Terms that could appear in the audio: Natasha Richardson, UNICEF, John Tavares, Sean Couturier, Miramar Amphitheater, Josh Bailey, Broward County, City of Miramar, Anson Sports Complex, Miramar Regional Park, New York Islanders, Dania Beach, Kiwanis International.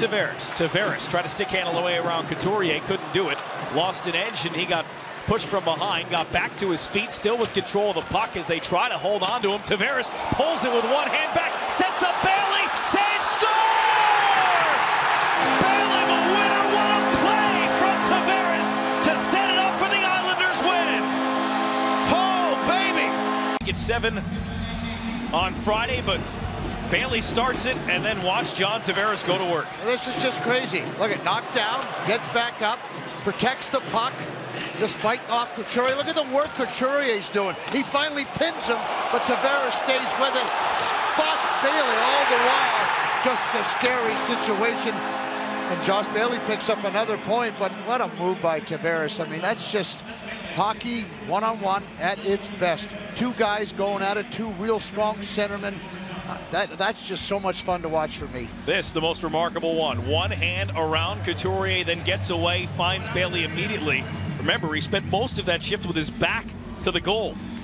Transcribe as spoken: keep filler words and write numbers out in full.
Tavares. Tavares tried to stick handle away around Couturier, couldn't do it. Lost an edge, and he got pushed from behind, got back to his feet, still with control of the puck as they try to hold on to him. Tavares pulls it with one hand back, sets up Bailey, saves, score! Bailey the winner, what a play from Tavares to set it up for the Islanders' win! Oh, baby! It's seven on Friday, but Bailey starts it, and then watch John Tavares go to work. This is just crazy. Look at knocked down, gets back up, protects the puck, just fighting off Couturier. Look at the work Couturier's doing. He finally pins him, but Tavares stays with it, spots Bailey all the while. Just a scary situation. And Josh Bailey picks up another point, but what a move by Tavares. I mean, that's just hockey one-on-one at its best. Two guys going at it, two real strong centermen. That, that's just so much fun to watch for me. This, the most remarkable one. One hand around Couturier, then gets away, finds Bailey immediately. Remember, he spent most of that shift with his back to the goal.